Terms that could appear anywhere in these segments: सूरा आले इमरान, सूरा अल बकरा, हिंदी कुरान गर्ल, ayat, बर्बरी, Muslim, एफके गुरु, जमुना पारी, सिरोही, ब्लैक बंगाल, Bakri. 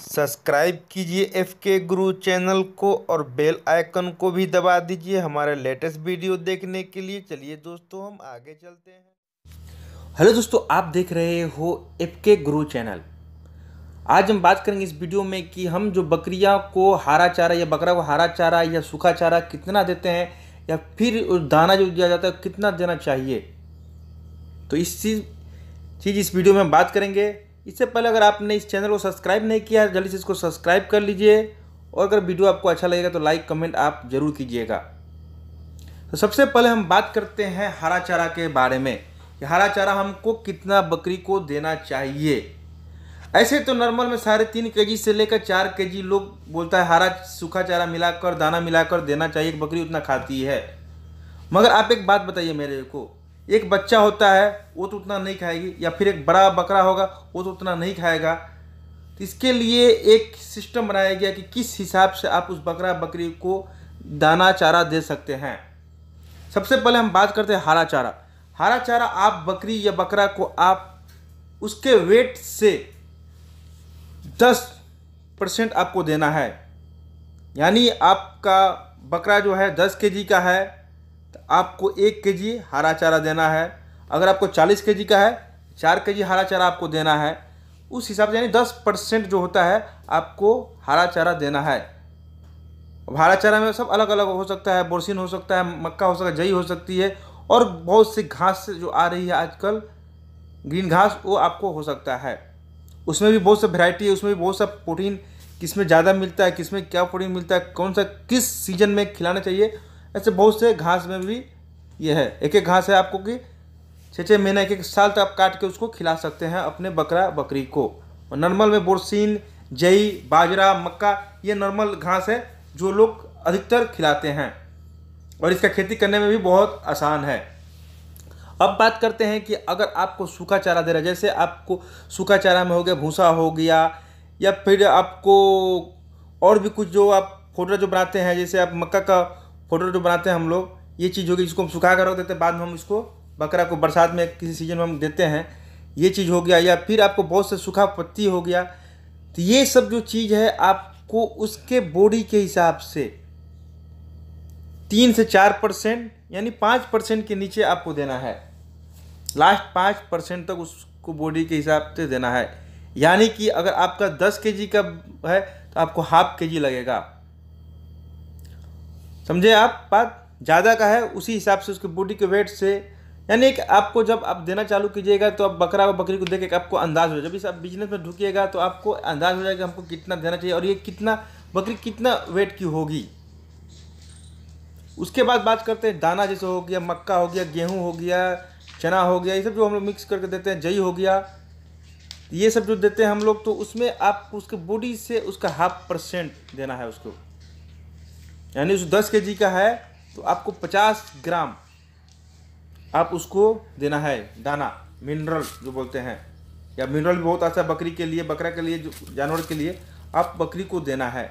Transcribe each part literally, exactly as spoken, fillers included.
Subscribe कीजिए एफके गुरु channel को और बेल आइकन को भी दबा दीजिए हमारे लेटेस्ट वीडियो देखने के लिए। चलिए दोस्तों, हम आगे चलते हैं। हेलो दोस्तों, आप देख रहे हो एफके गुरु चैनल। आज हम बात करेंगे इस वीडियो में कि हम जो बकरियां को हरा चारा या बकरा को हरा चारा या सूखा चारा कितना देते हैं, या फिर दाना जो दिया जाता है कितना देना चाहिए। तो इस चीज़ चीज़ इस वीडियो में हम बात करेंगे। इससे पहले अगर आपने इस चैनल को सब्सक्राइब नहीं किया है, जल्दी से इसको सब्सक्राइब कर लीजिए, और अगर वीडियो आपको अच्छा लगेगा तो लाइक कमेंट आप ज़रूर कीजिएगा। तो सबसे पहले हम बात करते हैं हरा चारा के बारे में कि हरा चारा हमको कितना बकरी को देना चाहिए। ऐसे तो नॉर्मल में साढ़े तीन के जी से लेकर चार के जी लोग बोलता है हरा सूखा चारा मिलाकर दाना मिलाकर देना चाहिए, बकरी उतना खाती है। मगर आप एक बात बताइए मेरे को, एक बच्चा होता है वो तो उतना नहीं खाएगी, या फिर एक बड़ा बकरा होगा वो तो उतना नहीं खाएगा। तो इसके लिए एक सिस्टम बनाया गया कि किस हिसाब से आप उस बकरा बकरी को दाना चारा दे सकते हैं। सबसे पहले हम बात करते हैं हरा चारा। हरा चारा आप बकरी या बकरा को आप उसके वेट से दस परसेंट आपको देना है। यानी आपका बकरा जो है दस के जी का है तो आपको एक के जी हरा चारा देना है। अगर आपको चालीस के जी का है, चार के जी हरा चारा आपको देना है। उस हिसाब से यानी दस परसेंट जो होता है आपको हरा चारा देना है। अब हरा चारा में सब अलग अलग हो सकता है, बोरसिन हो सकता है, मक्का हो सकता है, जई हो सकती है, और बहुत सी घास जो आ रही है आजकल ग्रीन घास वो आपको हो सकता है। उसमें भी बहुत सा वैरायटी है, उसमें भी बहुत सा प्रोटीन किसमें ज़्यादा मिलता है, किसमें क्या प्रोटीन मिलता है, कौन सा किस सीजन में खिलाना चाहिए, ऐसे बहुत से घास में भी यह है। एक एक घास है आपको कि छः छः महीने एक एक साल तक आप काट के उसको खिला सकते हैं अपने बकरा बकरी को। और नॉर्मल में बोरसिन, जई, बाजरा, मक्का ये नॉर्मल घास है जो लोग अधिकतर खिलाते हैं, और इसका खेती करने में भी बहुत आसान है। अब बात करते हैं कि अगर आपको सूखा चारा दे रहा है, जैसे आपको सूखा चारा में हो गया भूसा हो गया, या फिर आपको और भी कुछ जो आप फोडर जो बनाते हैं, जैसे आप मक्का का फोडर जो बनाते हैं हम लोग, ये चीज़ होगी जिसको हम सुखा कर रख देते हैं, बाद में हम इसको बकरा को बरसात में किसी सीजन में हम देते हैं, ये चीज़ हो गया। या फिर आपको बहुत से सूखा पत्ती हो गया। तो ये सब जो चीज़ है आपको उसके बॉडी के हिसाब से तीन से चार परसेंट यानी पाँच परसेंट के नीचे आपको देना है। लास्ट पाँच परसेंट तक उसको बॉडी के हिसाब से देना है। यानी कि अगर आपका दस के जी का है तो आपको हाफ के जी लगेगा, समझे आप बात। ज़्यादा का है उसी हिसाब से उसके बॉडी के वेट से, यानी कि आपको जब आप देना चालू कीजिएगा तो आप बकरा और बकरी को देख के आपको अंदाज हो जाए। जब आप बिजनेस में ढुकिएगा तो आपको अंदाज हो जाएगा हमको कितना देना चाहिए और ये कितना बकरी कितना वेट की होगी। उसके बाद बात करते हैं दाना, जैसे हो गया मक्का हो गया, गेहूँ हो गया, चना हो गया, ये सब जो हम लोग मिक्स करके देते हैं, जई हो गया, ये सब जो देते हैं हम लोग, तो उसमें आप उसके बॉडी से उसका हाफ परसेंट देना है उसको। यानी उस दस के जी का है तो आपको पचास ग्राम आप उसको देना है दाना, मिनरल जो बोलते हैं, या मिनरल भी बहुत अच्छा बकरी के लिए बकरा के लिए जो जानवर के लिए आप बकरी को देना है।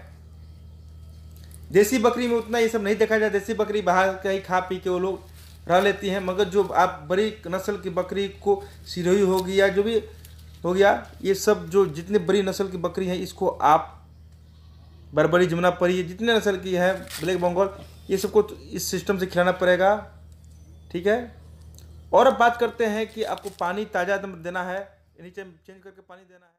देसी बकरी में उतना ये सब नहीं देखा जाता, देसी बकरी बाहर कहीं खा पी के वो लोग रह लेती हैं। मगर जो आप बड़ी नस्ल की बकरी को सिरोही हो गया जो भी हो गया, ये सब जो जितने बड़ी नस्ल की बकरी है इसको आप बर्बरी, जमुना पारी, जितने नस्ल की है, ब्लैक बंगाल, ये सबको तो इस सिस्टम से खिलाना पड़ेगा, ठीक है। और अब बात करते हैं कि आपको पानी ताज़ा देना है, नीचे चेंज करके पानी देना है।